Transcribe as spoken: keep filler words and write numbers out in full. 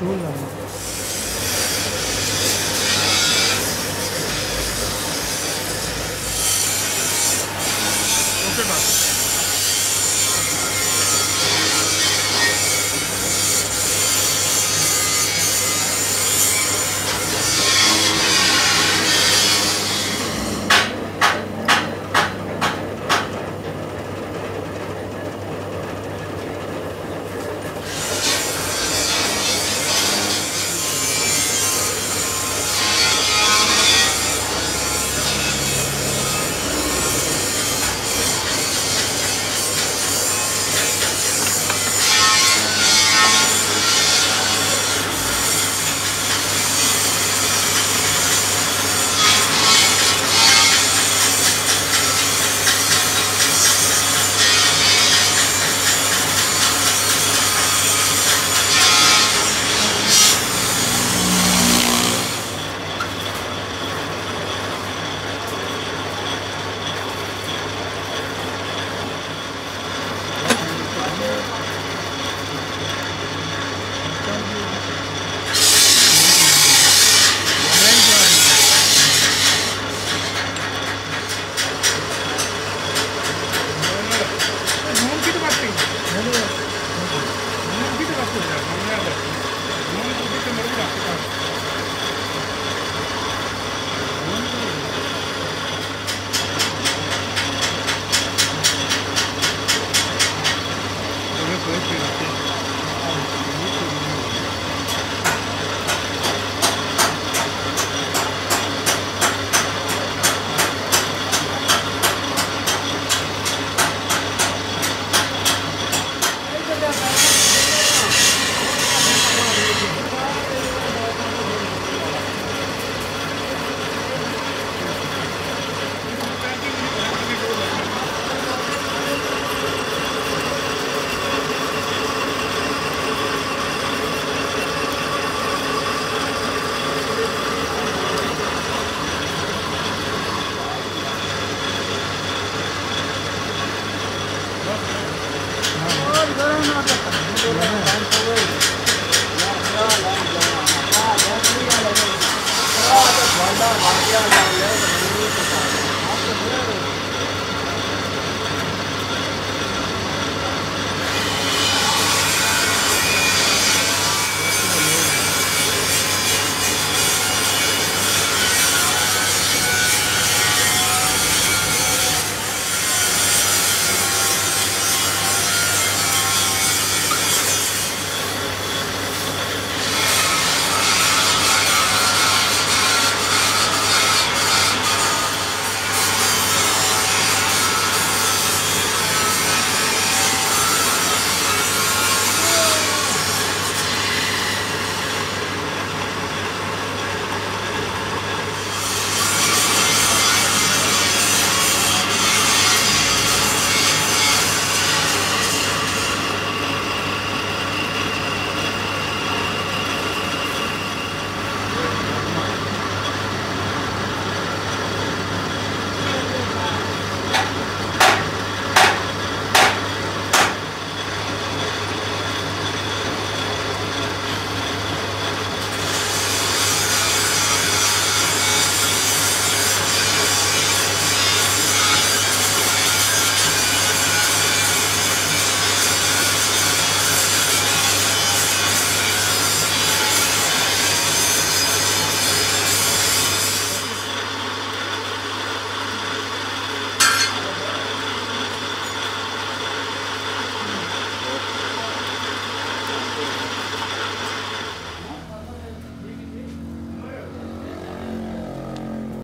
tool number.